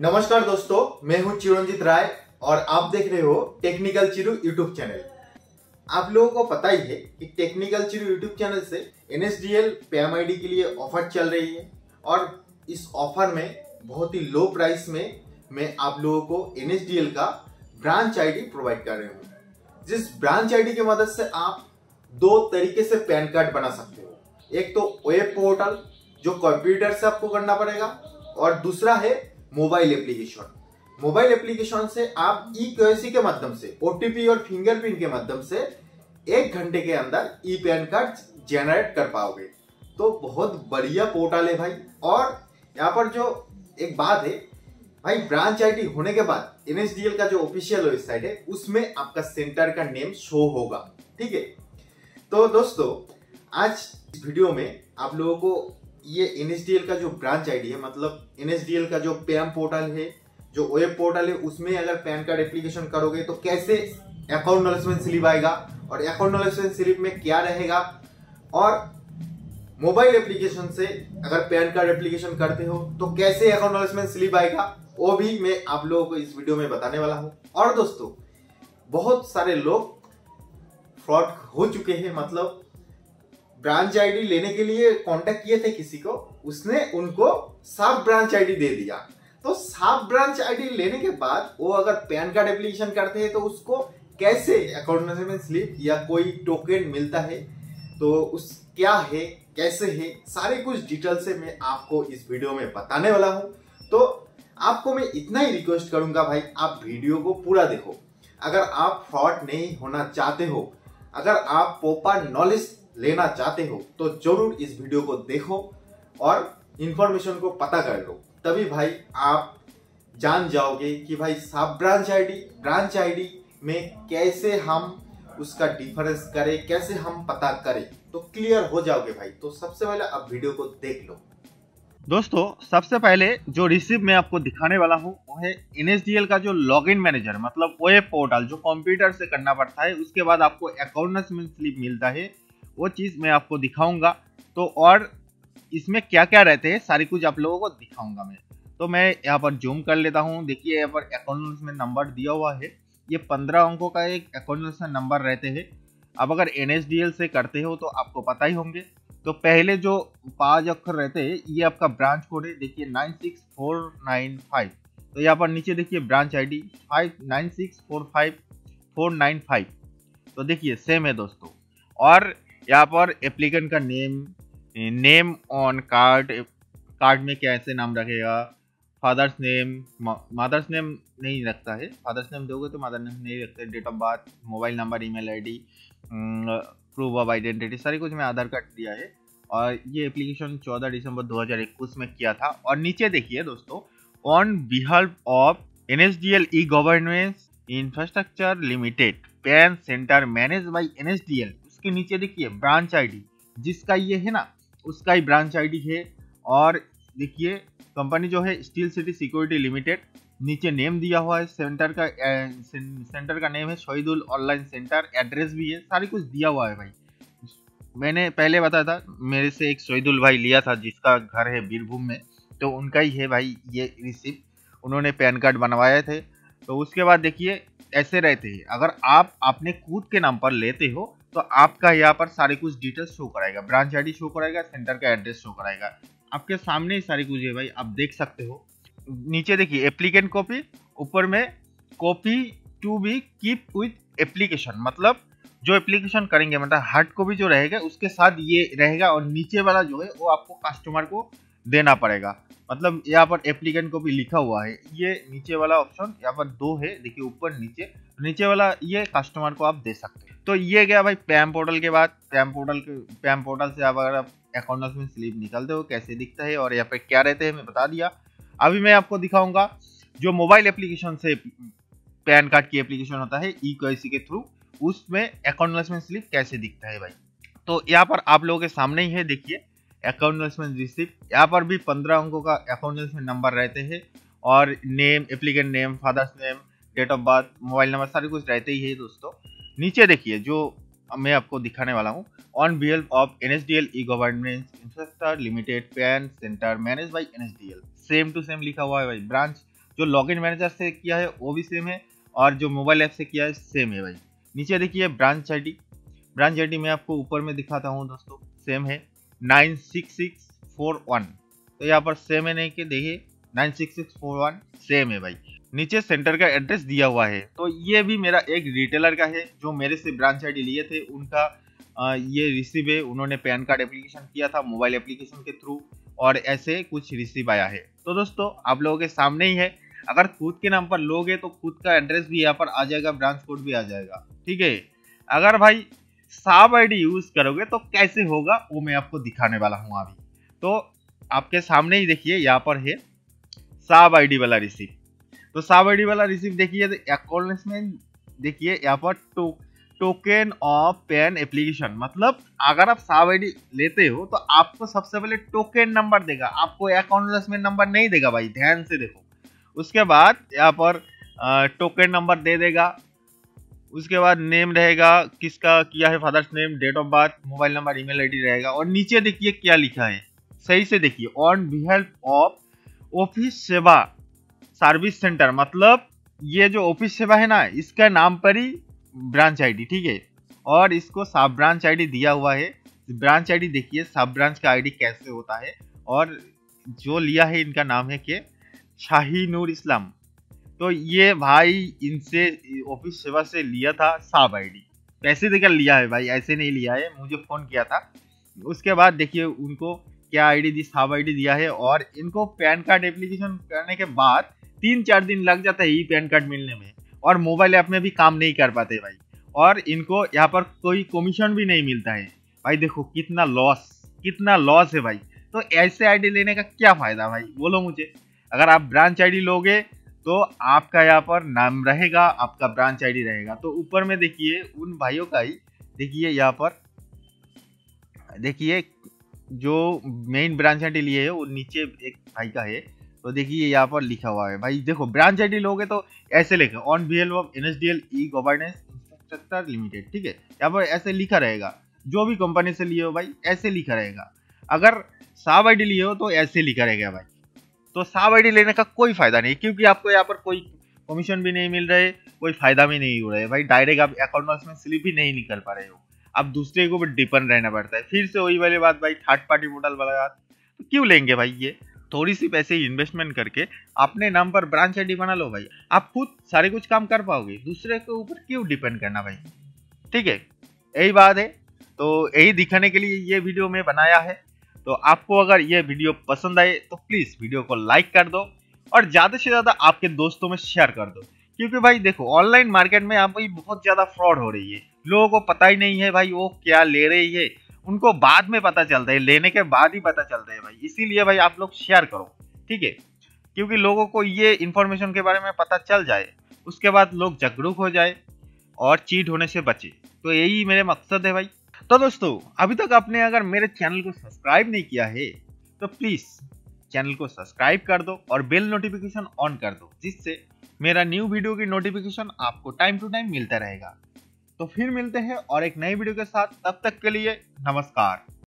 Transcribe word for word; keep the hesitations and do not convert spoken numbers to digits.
नमस्कार दोस्तों, मैं हूं चिरंजीत राय और आप देख रहे हो टेक्निकल चिरू यूट्यूब चैनल। आप लोगों को पता ही है कि टेक्निकल चिरू यूट्यूब चैनल से एन एस डी एल पे एम आई डी के लिए ऑफर चल रही है और इस ऑफर में बहुत ही लो प्राइस में मैं आप लोगों को एन एस डी एल का ब्रांच आई डी प्रोवाइड कर रहे हूँ, जिस ब्रांच आई डी की मदद से आप दो तरीके से पैन कार्ड बना सकते हो। एक तो वेब पोर्टल जो कंप्यूटर से आपको करना पड़ेगा और दूसरा है मोबाइल एप्लीकेशन। मोबाइल एप्लीकेशन से आप ई-केवाईसी के माध्यम से ओ टी पी और फिंगरप्रिंट के माध्यम से एक घंटे के अंदर ई-पैन कार्ड जेनरेट कर पाओगे। तो बहुत बढ़िया पोर्टल है भाई। और यहाँ पर जो एक बात है भाई, ब्रांच आई डी होने के बाद एन एस डी एल का जो ऑफिशियल वेबसाइट है उसमें आपका सेंटर का नेम शो होगा, ठीक है। तो दोस्तों, आज इस वीडियो में आप लोगों को ये एन एस डी एल का जो ब्रांच आईडी है, मतलब एन एस डी एल का जो पैन पोर्टल है, जो वेब पोर्टल है, उसमें अगर पैन कार्ड एप्लीकेशन करोगे तो कैसे अकाउंटमेंट स्लिप आएगा और अकाउंटमेंट स्लिप में क्या रहेगा, और मोबाइल एप्लीकेशन से अगर पैन कार्ड एप्लीकेशन करते हो तो कैसे अकाउंटमेंट स्लिप आएगा, वो भी मैं आप लोगों को इस वीडियो में बताने वाला हूँ। और दोस्तों, बहुत सारे लोग फ्रॉड हो चुके हैं, मतलब ब्रांच आईडी लेने के लिए कांटेक्ट किए थे किसी को, उसने उनको साफ ब्रांच आईडी दे दिया। तो साफ ब्रांच आईडी लेने के बाद वो अगर पैन कार्ड एप्लीकेशन करते हैं तो उसको कैसे अकाउंटमेंट स्लिप या कोई टोकन मिलता है, तो उस क्या है, कैसे है, सारे कुछ डिटेल से मैं आपको इस वीडियो में बताने वाला हूँ। तो आपको मैं इतना ही रिक्वेस्ट करूंगा भाई, आप वीडियो को पूरा देखो। अगर आप फ्रॉड नहीं होना चाहते हो, अगर आप प्रॉपर नॉलेज लेना चाहते हो तो जरूर इस वीडियो को देखो और इंफॉर्मेशन को पता कर लो, तभी भाई आप जान जाओगे कि भाई सब ब्रांच आईडी ब्रांच आईडी में कैसे हम उसका डिफरेंस करें, कैसे हम पता करें, तो क्लियर हो जाओगे भाई। तो सबसे पहले आप वीडियो को देख लो। दोस्तों, सबसे पहले जो रिसीव मैं आपको दिखाने वाला हूँ वो है एन एस डी एल का जो लॉगिन मैनेजर, मतलब वेब पोर्टल जो कंप्यूटर से करना पड़ता है, उसके बाद आपको अकाउंटमेंट स्लिप मिलता है, वो चीज़ मैं आपको दिखाऊंगा। तो और इसमें क्या क्या रहते हैं सारी कुछ आप लोगों को दिखाऊंगा मैं। तो मैं यहाँ पर जूम कर लेता हूँ। देखिए, यहाँ पर अकाउंटमेंट नंबर दिया हुआ है, ये पंद्रह अंकों का एक अकाउंटमेंट नंबर रहते हैं। अब अगर एन एस डी एल से करते हो तो आपको पता ही होंगे। तो पहले जो पाँच अक्षर रहते हैं ये आपका ब्रांच कोड है, देखिए nine six four nine five. तो यहाँ पर नीचे देखिए branch I D five nine six four five four nine five. तो देखिए सेम है दोस्तों। और यहाँ पर एप्लीकेंट का name name on card card में कैसे नाम रखेगा, फादर्स नेम, मदर्स नेम नहीं रखता है, फादर्स नेम दोगे तो मदर नेम नहीं रखते, date of birth, mobile number, email ID, proof of identity, सारी कुछ में आधार कार्ड दिया है। और ये एप्लीकेशन चौदह दिसंबर दो हज़ार इक्कीस में किया था। और नीचे देखिए दोस्तों, ऑन बिहाल्फ of N S D L e governance infrastructure limited PAN centre manage by N S D L, उसके नीचे देखिए ब्रांच आईडी, जिसका ये है ना उसका ही ब्रांच आईडी है। और देखिए कंपनी जो है स्टील सिटी सिक्योरिटी लिमिटेड, नीचे नेम दिया हुआ है, सेंटर का सेंटर का नेम है शहीदुल ऑनलाइन सेंटर, एड्रेस भी है, सारी कुछ दिया हुआ है भाई। मैंने पहले बताया था, मेरे से एक शहीदुल भाई लिया था जिसका घर है बीरभूम में, तो उनका ही है भाई ये रिसिप्ट, उन्होंने पैन कार्ड बनवाए थे। तो उसके बाद देखिए ऐसे रहते हैं। अगर आप अपने खुद के नाम पर लेते हो तो आपका यहाँ पर सारे कुछ डिटेल्स शो कराएगा, ब्रांच आई डी शो कराएगा, सेंटर का एड्रेस शो कराएगा, आपके सामने ही सारी कुछ है भाई, आप देख सकते हो। नीचे देखिए एप्लीकेंट कॉपी, ऊपर में copy to be keep with application, मतलब जो एप्लीकेशन करेंगे मतलब हार्ड कॉपी जो रहेगा उसके साथ ये रहेगा, और नीचे वाला जो है वो आपको कस्टमर को देना पड़ेगा। मतलब यहाँ पर एप्लीकेंट कॉपी लिखा हुआ है, ये नीचे वाला ऑप्शन यहाँ पर दो है, देखिए ऊपर नीचे, नीचे वाला ये कस्टमर को आप दे सकते हो। तो ये गया भाई पैन पोर्टल के बाद। पैन पोर्टल के पैन पोर्टल से आप अगर आप अकाउंट में स्लिप निकालते हो कैसे दिखता है और यहाँ पे क्या रहते हैं मैं बता दिया। अभी मैं आपको दिखाऊंगा जो मोबाइल एप्लीकेशन से पैन कार्ड की एप्लीकेशन होता है ई-केवाईसी के थ्रू, उसमें अकाउंटमेंट स्लिप कैसे दिखता है भाई। तो यहाँ पर आप लोगों के सामने ही है, देखिए अकाउंटमेंट रिसिप्ट, यहाँ पर भी पंद्रह अंकों का अकाउंटमेंट नंबर रहते हैं, और name, applicant name, father's name, date of birth, mobile number, सारे कुछ रहते ही है दोस्तों। नीचे देखिए जो मैं आपको दिखाने वाला हूँ, ऑन बिहाल्फ of N S D L e governance infrastructure limited PAN centre manage by N S D L, same to same लिखा हुआ है भाई। ब्रांच जो लॉगिन मैनेजर से किया है वो भी सेम है और जो मोबाइल ऐप से किया है सेम है भाई। नीचे देखिए branch I D, branch I D मैं आपको ऊपर में दिखाता हूँ दोस्तों, सेम है nine six six four one. तो यहाँ पर सेम है नहीं कि देखिए nine six six four one same है भाई। नीचे सेंटर का एड्रेस दिया हुआ है, तो ये भी मेरा एक रिटेलर का है जो मेरे से ब्रांच आई डी लिए थे, उनका आ, ये रिसीव है। उन्होंने पैन कार्ड एप्लीकेशन किया था मोबाइल एप्लीकेशन के थ्रू और ऐसे कुछ रिसीव आया है। तो दोस्तों आप लोगों के सामने ही है, अगर खुद के नाम पर लोगे तो खुद का एड्रेस भी यहाँ पर आ जाएगा, ब्रांच कोड भी आ जाएगा, ठीक है। अगर भाई साब आई डी यूज करोगे तो कैसे होगा वो मैं आपको दिखाने वाला हूँ अभी। तो आपके सामने ही देखिए यहाँ पर है साब आई डी वाला रिसीव। तो साब आई डी वाला रिसीव देखिए, एक्नॉलेजमेंट देखिए यहाँ पर to token of PAN application, मतलब अगर आप साब आई डी लेते हो तो आपको सबसे पहले टोकन नंबर देगा, आपको एक्नॉलेजमेंट नंबर नहीं देगा भाई, ध्यान से देखो। उसके बाद यहाँ पर टोकन नंबर दे देगा, उसके बाद नेम रहेगा किसका किया है, father's name, date of birth, mobile number, email ID रहेगा। और नीचे देखिए क्या लिखा है, सही से देखिए, ऑन बिहेल्प of office Seva service centre, मतलब ये जो ऑफिस सेवा है ना इसका नाम पर ही ब्रांच आईडी, ठीक है। और इसको सब ब्रांच आईडी दिया हुआ है, ब्रांच आईडी देखिए सब ब्रांच का आईडी कैसे होता है। और जो लिया है इनका नाम है के शहीदुल इस्लाम, तो ये भाई इनसे ऑफिस सेवा से लिया था सब आईडी, पैसे देकर लिया है भाई, ऐसे नहीं लिया है, मुझे फ़ोन किया था। उसके बाद देखिए उनको क्या आईडी दी, सब आईडी दिया है। और इनको पैन कार्ड एप्लीकेशन करने के बाद तीन चार दिन लग जाता है ई पैन कार्ड मिलने में, और मोबाइल ऐप में भी काम नहीं कर पाते भाई। और इनको यहाँ पर कोई कमीशन भी नहीं मिलता है भाई, देखो कितना लॉस, कितना लॉस है भाई। तो ऐसे आईडी लेने का क्या फ़ायदा भाई, बोलो मुझे। अगर आप ब्रांच आईडी लोगे तो आपका यहाँ पर नाम रहेगा, आपका ब्रांच आईडी रहेगा। तो ऊपर में देखिए उन भाइयों का ही देखिए, यहाँ पर देखिए जो मेन ब्रांच आईडी लिए है वो नीचे एक भाई का है, तो देखिए यहाँ पर लिखा हुआ है भाई, देखो ब्रांच आईडी लोगे तो ऐसे लिखा ऑन बिहेल्प of NSDL e governance infrastructure limited, ठीक है। यहाँ पर ऐसे लिखा रहेगा, जो भी कंपनी से लिए हो भाई ऐसे लिखा रहेगा। अगर साब आईडी लिए हो तो ऐसे लिखा रहेगा भाई। तो साब आईडी लेने का कोई फायदा नहीं, क्योंकि आपको यहाँ पर कोई कमीशन भी नहीं मिल रहे, कोई फायदा भी नहीं हो रहा है भाई। डायरेक्ट आप अकाउंट में स्लिप भी नहीं निकल पा रहे हो, आप दूसरे के ऊपर डिपेंड रहना पड़ता है। फिर से वही वाली बात भाई, थर्ड पार्टी पोर्टल वाला बात, तो क्यों लेंगे भाई। ये थोड़ी सी पैसे इन्वेस्टमेंट करके अपने नाम पर ब्रांच आईडी बना लो भाई, आप खुद सारे कुछ काम कर पाओगे, दूसरे के ऊपर क्यों डिपेंड करना भाई, ठीक है, यही बात है। तो यही दिखाने के लिए ये वीडियो मैं बनाया है। तो आपको अगर ये वीडियो पसंद आए तो प्लीज़ वीडियो को लाइक कर दो और ज़्यादा से ज़्यादा आपके दोस्तों में शेयर कर दो, क्योंकि भाई देखो ऑनलाइन मार्केट में आप भाई बहुत ज़्यादा फ्रॉड हो रही है, लोगों को पता ही नहीं है भाई वो क्या ले रही है, उनको बाद में पता चलता है, लेने के बाद ही पता चलता है भाई। इसीलिए भाई आप लोग शेयर करो, ठीक है, क्योंकि लोगों को ये इन्फॉर्मेशन के बारे में पता चल जाए, उसके बाद लोग जागरूक हो जाए और चीट होने से बचे, तो यही मेरे मकसद है भाई। तो दोस्तों अभी तक आपने अगर मेरे चैनल को सब्सक्राइब नहीं किया है तो प्लीज़ चैनल को सब्सक्राइब कर दो और बेल नोटिफिकेशन ऑन कर दो, जिससे मेरा न्यू वीडियो की नोटिफिकेशन आपको टाइम टू टाइम मिलता रहेगा। तो फिर मिलते हैं और एक नई वीडियो के साथ, तब तक के लिए नमस्कार।